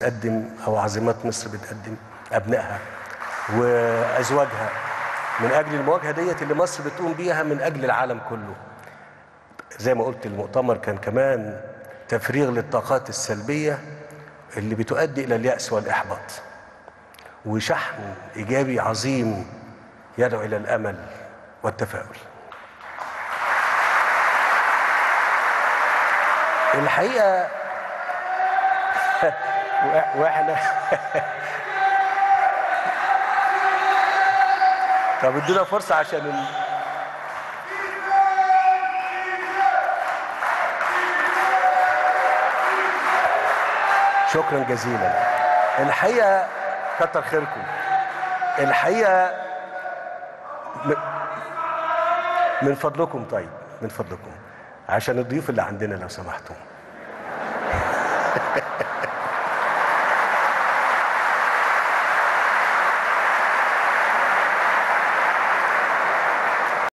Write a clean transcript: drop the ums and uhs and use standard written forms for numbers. بتقدم أو عازمات مصر بتقدم أبنائها وأزواجها من أجل المواجهة ديت اللي مصر بتقوم بيها من أجل العالم كله. زي ما قلت المؤتمر كان كمان تفريغ للطاقات السلبية اللي بتؤدي إلى اليأس والإحباط، وشحن إيجابي عظيم يدعو إلى الأمل والتفاؤل. الحقيقة واحنا طب ادونا فرصة عشان شكرا جزيلا. الحقيقة كتر خيركم. الحقيقة من فضلكم، طيب من فضلكم عشان الضيوف اللي عندنا لو سمحتم.